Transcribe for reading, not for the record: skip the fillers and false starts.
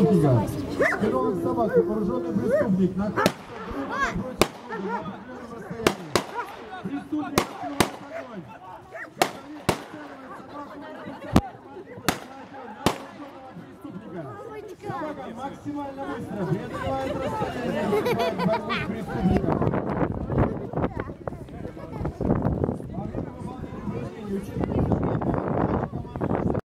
Лопухина. Здоровых собак и вооруженный преступник на крыше преступник открывает огонь. Собака максимально быстро преодолевает расстояние преступника.